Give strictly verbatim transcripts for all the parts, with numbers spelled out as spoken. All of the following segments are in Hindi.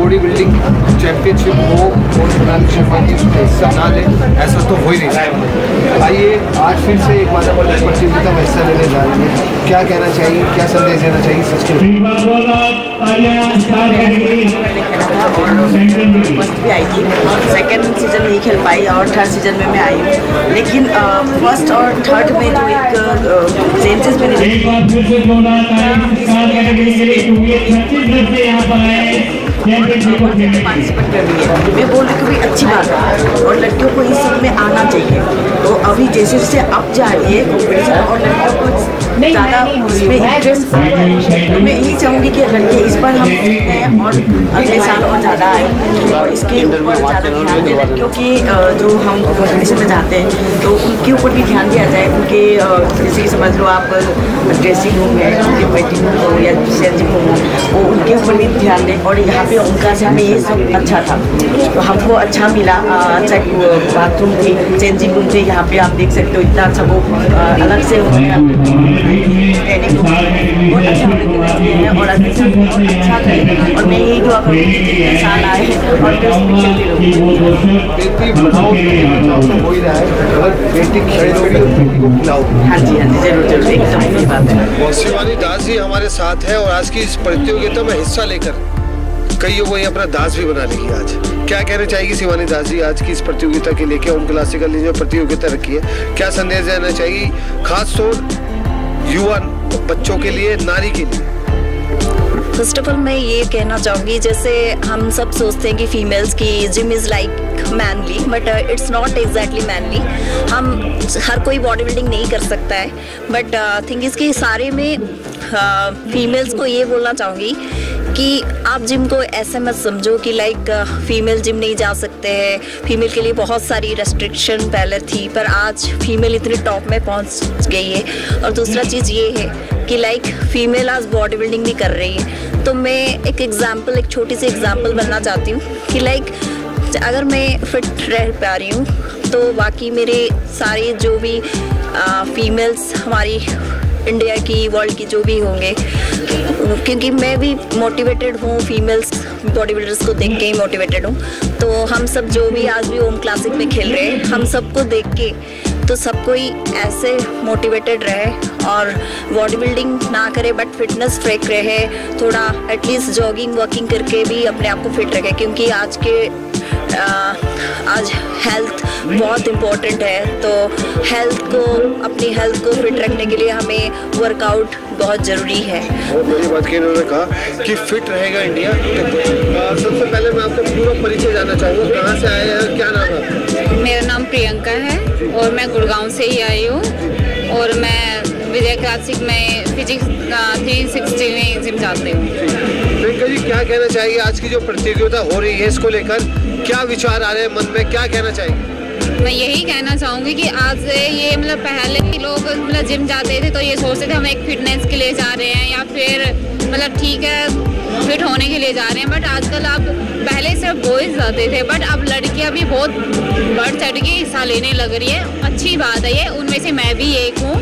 बॉडी बिल्डिंग चैंपियनशिप हो और शिवानी उसमें हिस्सा ना ले, ऐसा तो हो ही नहीं। आइए आज फिर से एक बार प्रतियोगिता में हिस्सा लेने जा रहे हैं। क्या कहना चाहिए, क्या संदेश देना चाहिए सच आएगी। सेकेंड सीजन नहीं खेल पाई और थर्ड सीजन में मैं आई, लेकिन फर्स्ट और थर्ड में जो एक चेंजेस मैंने पार्टिसिपेट कर रही है, मैं बोल रही हूँ कि भाई अच्छी बात है और लड़कियों को इस सब में आना चाहिए। तो अभी जैसे जैसे अब जा रही है कॉम्पिटिशन और लड़कियों को ज़्यादा उसमें इंटरेस्ट, तो मैं यही चाहूँगी कि लड़के इस बार हम हैं और अगले साल और ज़्यादा आए और इसके ऊपर ज़्यादा ध्यान दें, क्योंकि जो हम कॉम्पिटिशन में जाते हैं तो उनके ऊपर भी ध्यान दिया जाए। उनके जैसे समझ लो आप ड्रेसिंग रूम है, उनके वेटिंग रूम हो या चेंजिंग रूम हो, वो उनके ऊपर भी ध्यान दें। और यहाँ पे उनका हमें ये सब अच्छा था, तो हमको अच्छा मिला। अच्छा बाथरूम थे, चेंजिंग रूम थे, यहाँ पे आप देख सकते हो इतना अच्छा वो अलग से बहुत अच्छा है और अच्छा है। और मैं यही जो साल आए हाँ जी हाँ जी जरूर जरूर एकदम अच्छी बात है। शिवानी दास जी हमारे साथ है और आज की इस प्रतियोगिता में हिस्सा लेकर कईयों को ये अपना दास भी बना लेगी। आज क्या कहना चाहेगी शिवानी दास जी, आज की इस प्रतियोगिता के लेके उन क्लासिकल ने जो प्रतियोगिता रखी है, क्या संदेश देना चाहिए खास तौर युवा बच्चों के लिए, नारी के लिए? फर्स्ट ऑफ ऑल मैं ये कहना चाहूँगी, जैसे हम सब सोचते हैं कि फीमेल्स की gym is like manly, but it's not exactly manly. हम हर कोई बॉडी बिल्डिंग नहीं कर सकता है, बट थिंक इसके सारे में फीमेल्स uh, को ये बोलना चाहूँगी कि आप जिम को ऐसे मत समझो कि लाइक फीमेल जिम नहीं जा सकते हैं। फीमेल के लिए बहुत सारी रेस्ट्रिक्शन पहले थी, पर आज फीमेल इतने टॉप में पहुँच गई है। और दूसरा चीज़ ये है कि लाइक फीमेल आज बॉडी बिल्डिंग भी कर रही है। तो मैं एक एग्ज़ाम्पल एक छोटी सी एग्ज़ाम्पल बनना चाहती हूँ कि लाइक अगर मैं फिट रह पा रही हूँ तो बाकी मेरे सारे जो भी फीमेल्स हमारी इंडिया की, वर्ल्ड की जो भी होंगे, क्योंकि मैं भी मोटिवेटेड हूँ, फीमेल्स बॉडी बिल्डर्स को देख के ही मोटिवेटेड हूँ। तो हम सब जो भी आज भी ओम क्लासिक में खेल रहे हैं, हम सबको देख के तो सब कोई ऐसे मोटिवेटेड रहे और बॉडी बिल्डिंग ना करे बट फिटनेस ट्रैक रहे, थोड़ा एटलीस्ट जॉगिंग वॉकिंग करके भी अपने आप को फिट रखे, क्योंकि आज के आ, आज हेल्थ बहुत इम्पोर्टेंट है। तो हेल्थ को, अपनी हेल्थ को फिट रखने के लिए हमें वर्कआउट बहुत ज़रूरी है। बहुत बड़ी बात की उन्होंने कहा कि फिट रहेगा इंडिया। सबसे पहले मैं आपको पूरा परिचय जानना चाहूँगा, कहाँ से आए हैं, क्या नाम है? मेरा नाम प्रियंका है और मैं गुड़गांव से ही आई हूँ और मैं विजय क्लासिक में फिजिक्स थ्री सिक्सटी में जिम जाती हूँ। प्रियंका जी क्या कहना चाहिए, आज की जो प्रतियोगिता हो रही है इसको लेकर क्या विचार आ रहे हैं मन में, क्या कहना चाहिए? मैं यही कहना चाहूँगी कि आज ये मतलब पहले ही लोग मतलब जिम जाते थे तो ये सोचते थे हम एक फिटनेस के लिए जा रहे हैं या फिर मतलब ठीक है फिट होने के लिए जा रहे हैं, बट आजकल आप पहले सिर्फ बॉयज़ जाते थे बट अब लड़कियाँ भी बहुत बढ़ चढ़ के हिस्सा लेने लग रही है। अच्छी बात है ये, उनमें से मैं भी एक हूँ,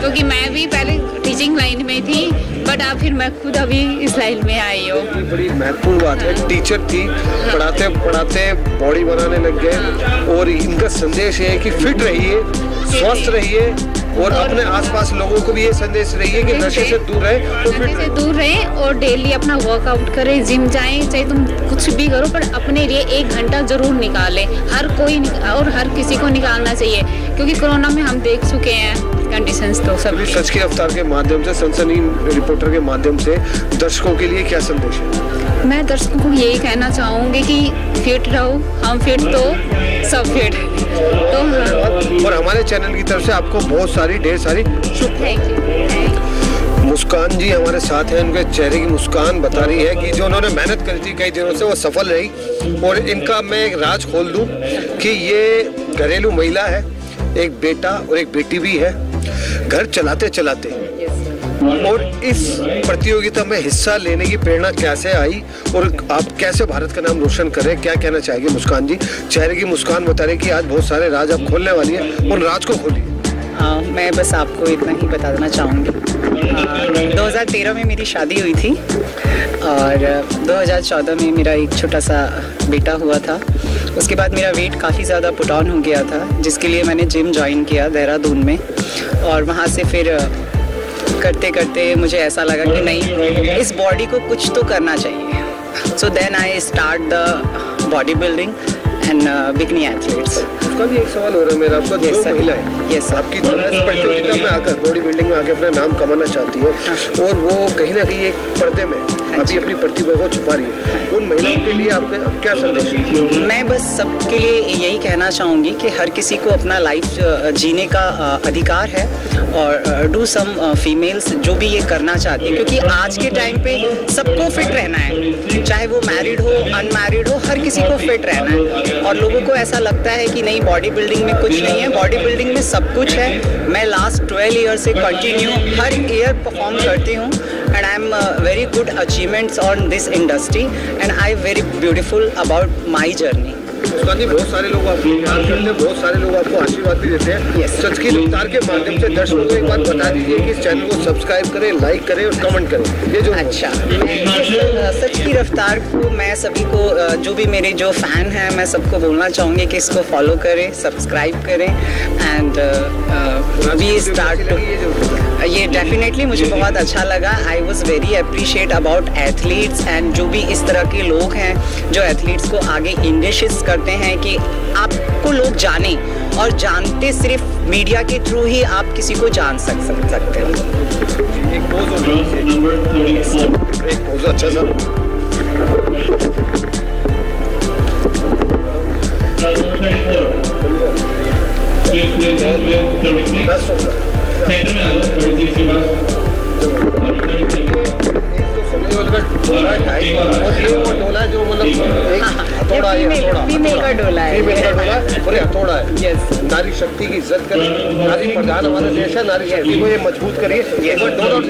क्योंकि मैं भी पहले टीचिंग लाइन में थी बट आप फिर मैं खुद अभी इस लाइन में आई हो। बड़ी महत्वपूर्ण बात है, टीचर थी, पढ़ाते पढ़ाते बॉडी बनाने लग गए और इनका संदेश है कि फिट रहिए, स्वस्थ रहिए और अपने आसपास लोगों को भी ये संदेश रहिए कि नशे से दूर रहे, नशे से दूर रहे और डेली अपना वर्कआउट करें, जिम जाएं, चाहे तुम कुछ भी करो पर अपने लिए एक घंटा जरूर निकालें। हर कोई और हर किसी को निकालना चाहिए, क्योंकि कोरोना में हम देख चुके हैं कंडीशंस तो सब। सच की रफ्तार के माध्यम से, सनसनी रिपोर्टर के माध्यम से दर्शकों के लिए क्या संदेश है? मैं दर्शकों को यही कहना चाहूँगी कि फिट रहो, हम फिट तो सब फिट। तो हाँ। और हमारे चैनल की तरफ से आपको बहुत सारी ढेर सारी शुक्रिया। मुस्कान जी हमारे साथ हैं, उनके चेहरे की मुस्कान बता रही है कि जो उन्होंने मेहनत करी थी कई दिनों से वो सफल रही। और इनका मैं एक राज खोल दूं कि ये घरेलू महिला है, एक बेटा और एक बेटी भी है, घर चलाते चलाते। और इस प्रतियोगिता में हिस्सा लेने की प्रेरणा कैसे आई और आप कैसे भारत का नाम रोशन करें, क्या कहना चाहेंगे मुस्कान जी? चेहरे की मुस्कान बता रही कि आज बहुत सारे राज आप खोलने वाली है, उन राज को खोलिए। हाँ, मैं बस आपको इतना ही बता देना चाहूँगी। दो हज़ार तेरह में मेरी शादी हुई थी और दो हज़ार चौदह में मेरा एक छोटा सा बेटा हुआ था। उसके बाद मेरा वेट काफ़ी ज़्यादा पुट ऑन हो गया था, जिसके लिए मैंने जिम ज्वाइन किया देहरादून में। और वहाँ से फिर करते करते मुझे ऐसा लगा कि नहीं, इस बॉडी को कुछ तो करना चाहिए। So then I start the body building and bikini athletes. उसका भी एक सवाल हो रहा है मेरा आपका, जो महिला है आपकी प्रतियोगिता में आकर बॉडी बिल्डिंग में आकर अपना नाम कमाना चाहती है और वो कहीं ना कहीं एक पर्दे में अभी अपनी प्रतिभा को छुपा रही है, उन महिलाओं के लिए आपके क्या संदेश है? मैं बस सबके लिए यही कहना चाहूँगी कि हर किसी को अपना लाइफ जीने का अधिकार है और डू सम फीमेल्स जो भी ये करना चाहती है, क्योंकि आज के टाइम पे सबको फिट रहना है, चाहे वो मैरिड हो अनमैरिड हो, हर किसी को फिट रहना है। और लोगों को ऐसा लगता है कि नहीं, बॉडी बिल्डिंग में कुछ नहीं है, बॉडी बिल्डिंग में सब कुछ है। मैं लास्ट ट्वेल्व ईयर से कंटिन्यू हर ईयर परफॉर्म करती हूँ and I am very good achievements on this industry and I am very beautiful about my journey. जी, बहुत सारे लोग आपको याद करते हैं, बहुत सारे लोग आपको आशीर्वाद भी देते हैं। सच की रफ्तार के माध्यम से दर्शकों को एक बात बता दीजिए कि इस चैनल को सब्सक्राइब करें, लाइक करें और कमेंट करें। ये जो अच्छा सच की रफ्तार को मैं सभी को, जो भी मेरे जो फैन हैं, मैं सबको बोलना चाहूँगी कि इसको फॉलो करें, सब्सक्राइब करें एंड वी स्टार्ट। ये डेफिनेटली मुझे बहुत अच्छा लगा। I was very appreciate about athletes and जो भी इस तरह के लोग हैं जो एथलीट्स को आगे इंडिशेस करते हैं कि आपको लोग जाने, और जानते सिर्फ मीडिया के थ्रू ही आप किसी को जान सक सकते हो। एक पोज एक पोज अच्छा सा। जो मतलब फीमेल का डोला है, पूरे हथौड़ा है। यस, नारी शक्ति की इज्जत करें, नारी प्रधान हमारा देश है, नारी शक्ति को ये मजबूत करिए। ये दोनों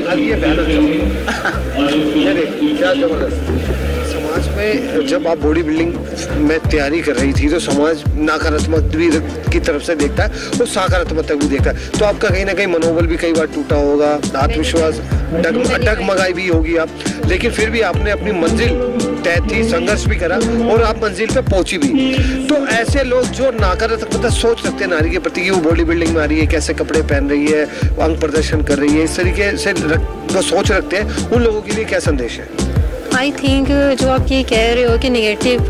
क्या जबरदस्त। समाज में जब आप बॉडी बिल्डिंग में तैयारी कर रही थी तो समाज नकारात्मक भी की तरफ से देखता है और सकारात्मकता भी देखता है, तो आपका कहीं ना कहीं मनोबल भी कई बार टूटा होगा, आत्मविश्वास डगमगाई भी होगी आप, लेकिन फिर भी आपने अपनी मंजिल तय थी, संघर्ष भी करा और आप मंजिल पे पहुंची भी। तो ऐसे लोग जो नकारात्मकता सोच सकते हैं नारी के प्रति कि वो बॉडी बिल्डिंग में आ रही है, कैसे कपड़े पहन रही है, अंग प्रदर्शन कर रही है, इस तरीके से जो सोच रखते हैं, उन लोगों के लिए क्या संदेश है? आई थिंक जो आप ये कह रहे हो कि नेगेटिव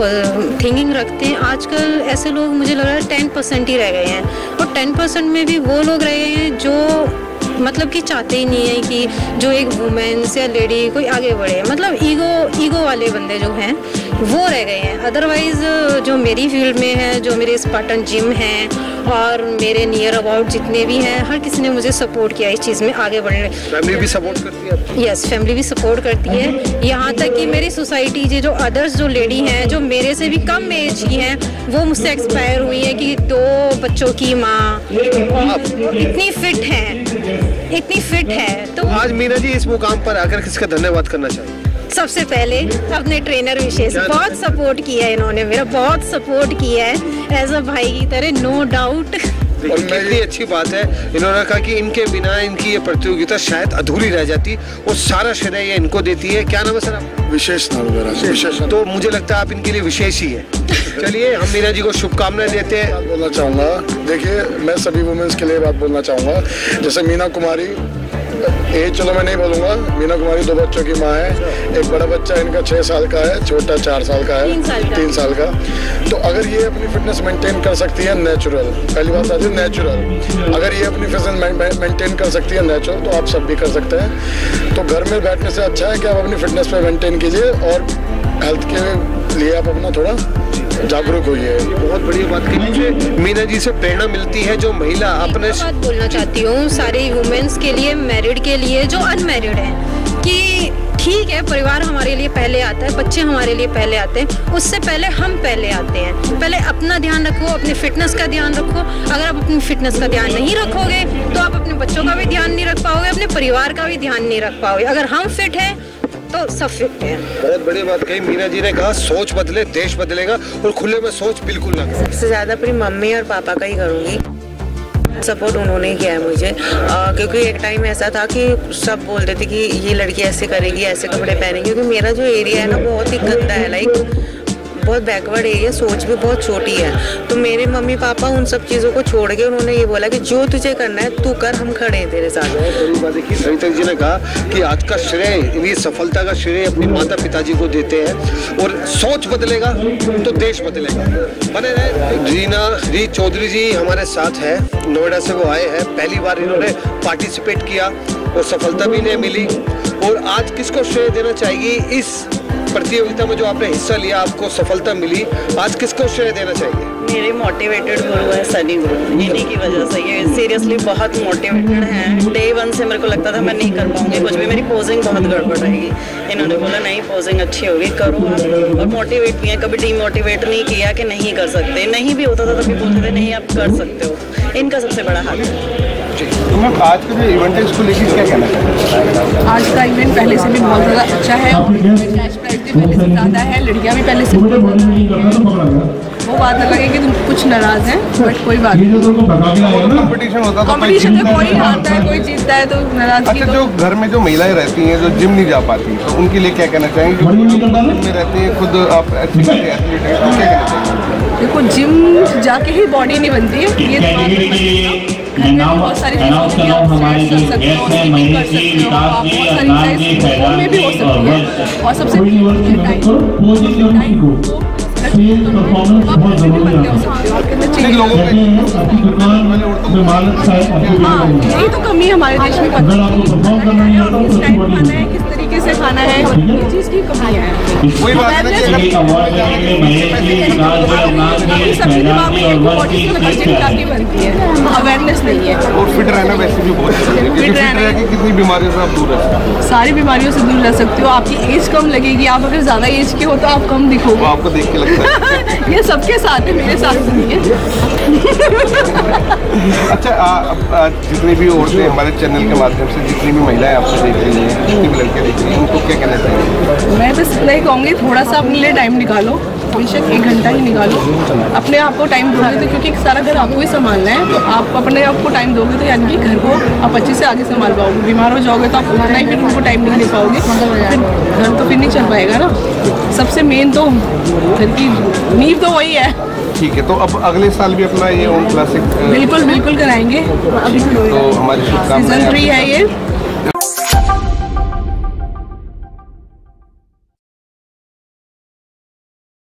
थिंकिंग रखते हैं, आजकल ऐसे लोग मुझे लग रहा है टेन परसेंट ही रह गए हैं। और टेन परसेंट में भी वो लोग रह गए हैं जो मतलब कि चाहते ही नहीं है कि जो एक वुमेन्स या लेडी कोई आगे बढ़े, मतलब ईगो ईगो वाले बंदे जो हैं वो रह गए हैं। अदरवाइज़ जो मेरी फील्ड में है, जो मेरे स्पार्टन जिम हैं और मेरे नियर अबाउट जितने भी हैं, हर किसी ने मुझे सपोर्ट किया इस चीज़ में आगे बढ़ने। फैमिली भी सपोर्ट करती है? यस, फैमिली भी सपोर्ट करती है। यहाँ तक कि मेरी सोसाइटी जो अदर्स जो लेडी हैं जो मेरे से भी कम एज की हैं, वो मुझसे एक्सपायर हुई है कि दो बच्चों की माँ, इतनी फिट हैं, इतनी फिट है। तो आज मीना जी इस मुकाम पर आकर किसका धन्यवाद करना चाहिए? सबसे पहले अपने ट्रेनर विशेष, बहुत सपोर्ट किया है इन्होंने, मेरा बहुत सपोर्ट किया है एज अ भाई की तरह, नो डाउट। और कितनी अच्छी बात है, इन्होंने कहा कि इनके बिना इनकी ये प्रतियोगिता शायद अधूरी रह जाती और सारा श्रेय ये इनको देती है। क्या नाम है सर आप? विशेष नाम। तो मुझे लगता है आप इनके लिए विशेष ही है। चलिए, हम मीना जी को शुभकामनाएं देते हैं। बोलना चाहूँगा, देखिए मैं सभी वुमेन्स के लिए बात बोलना चाहूँगा, जैसे मीना कुमारी एज चलो मैं नहीं बोलूंगा। मीना कुमारी दो बच्चों की माँ है, एक बड़ा बच्चा इनका छः साल का है, छोटा चार साल का है, तीन साल का, तीन साल का। तो अगर ये अपनी फिटनेस मेंटेन कर सकती है नेचुरल, पहली बात आती है नेचुरल, अगर ये अपनी फिटनेस मेंटेन कर सकती है नेचुरल तो आप सब भी कर सकते हैं। तो घर में बैठने से अच्छा है कि आप अपनी फिटनेस पर मेंटेन कीजिए और हेल्थ के लिए आप अपना थोड़ा जागरूक हुई है। बहुत बढ़िया बात की। मुझे मीना जी से प्रेरणा मिलती है जो महिला अपने बात बोलना चाहती हूँ सारे वुमेन्स के लिए, मैरिड के लिए, जो अनमैरिड हैं, कि ठीक है परिवार हमारे लिए पहले आता है, बच्चे हमारे लिए पहले आते हैं, उससे पहले हम पहले आते हैं। पहले अपना ध्यान रखो, अपने फिटनेस का ध्यान रखो। अगर आप अपनी फिटनेस का ध्यान नहीं रखोगे तो आप अपने बच्चों का भी ध्यान नहीं रख पाओगे, अपने परिवार का भी ध्यान नहीं रख पाओगे। अगर हम फिट हैं तो सब फिट है। बहुत बड़ी बात कही मीना जी ने, कहा सोच बदले देश बदलेगा, और खुले में सोच बिल्कुल ना। सबसे ज्यादा अपनी मम्मी और पापा का ही करूँगी, सपोर्ट उन्होंने किया है मुझे। आ, क्योंकि एक टाइम ऐसा था कि सब बोलते थे कि ये लड़की ऐसे करेगी, ऐसे कपड़े पहनेगी, क्योंकि मेरा जो एरिया है ना बहुत ही गंदा है, लाइक बहुत बैकवर्ड एरिया, सोच भी बहुत छोटी है। तो मेरे मम्मी पापा उन सब चीज़ों को छोड़ के उन्होंने ये बोला कि जो तुझे करना है तू कर, हम खड़े हैं तेरे साथ। सविता जी ने कहा कि आज का श्रेय, इनकी सफलता का श्रेय अपने माता पिताजी को देते हैं, और सोच बदलेगा तो देश बदलेगा। बने रहे। रीना री चौधरी जी हमारे साथ है, नोएडा से वो आए हैं, पहली बार इन्होंने पार्टिसिपेट किया और सफलता भी इन्हें मिली। और आज किसको श्रेय देना चाहिए इस प्रतियोगिता में जो आपने हिस्सा लिया, आपको सफलता मिली, आज किसको श्रेय देना चाहिए? मेरे मोटिवेटेड गुरु हैं सनी गुरु, इन्हीं की वजह से ये सीरियसली बहुत मोटिवेटेड हैं। डे वन से मेरे को लगता था मैं नहीं कर पाऊंगी कुछ भी, मेरी पोजिंग बहुत गड़बड़ रहेगी। इन्होंने बोला नहीं पोजिंग अच्छी होगी, करो आप, और मोटिवेट भी है, कभी डिमोटिवेट नहीं किया कि नहीं कर सकते। नहीं भी होता था तभी बोलते थे नहीं आप कर सकते हो, इनका सबसे बड़ा हाथ है। तो मैं आज का जो इवेंट है इसको लेकर क्या कहना चाहते हैं? आज का इवेंट पहले से भी बहुत ज़्यादा अच्छा है, और कैश प्राइज भी पहले से ज़्यादा है, लड़कियां भी पहले से बहुत ज़्यादा हैं। वो बात अलग है कि तुम कुछ नाराज हैं, बट कोई बात नहीं, कॉम्पिटिशन होता है, कॉम्पिटिशन में कोई हारता है कोई जीतता है, तो नाराज। अच्छा, जो घर में जो महिलाएं रहती हैं जो जिम नहीं जा पाती उनके लिए क्या कहना चाहेंगे? जिम में रहती हैं खुद आप एथलीट हैं, तो क्या कहना चाहेंगे? देखो जिम जाके ही बॉडी नहीं बनती है, ये तो बहुत सारी चीज़ें कर सकते हो, स्किपिंग कर सकते हो, आप बहुत सारी एक्सरसाइज फोन में भी हो सकती है। और सबसे यही तो कमी हमारे देश में पता है, और किस टाइप खाना है, किस तरीके से खाना है, ये चीज़ की कमी है। सबके दिमाग में एक बॉडी की बनती है, अवेयरनेस नहीं है। और फिट रहना वैसे भी बहुत जरूरी है, फिट रहना कि कितनी बीमारियों से आप दूर रह सकते हो, सारी बीमारियों से दूर रह सकते हो। आपकी एज कम लगेगी, आप अगर ज़्यादा एज के हो तो आप कम दिखोगे, तो आपको देख के लगता है ये सबके साथ है, मेरे साथ नहीं है। अच्छा, आ, आ, जितनी भी औरतें हमारे चैनल के माध्यम से जितनी भी महिलाएं आपसे देख रही हैं, जितनी भी लड़कियाँ देख रही हैं, उनको क्या कहना चाहिए? मैं बस इतना ही कहूँगी, थोड़ा सा अपने लिए टाइम निकालो, बेशक एक घंटा ही निकालो, अपने आप को टाइम दोगे तो, क्योंकि सारा घर आपको ही संभालना है, तो आप अपने आप को टाइम दोगे तो यानी कि घर को आप अच्छे से आगे संभाल पाओगे। बीमार हो जाओगे तो आप उतना ही फिर उनको टाइम नहीं दे पाओगे, फिर घर तो फिर नहीं चल पाएगा ना। सबसे मेन तो घर की नींव तो वही है। ठीक है, तो अब अगले साल भी अपना ये ओम क्लासिक बिल्कुल बिल्कुल कराएंगे, तो हमारी सीजन थ्री है ये।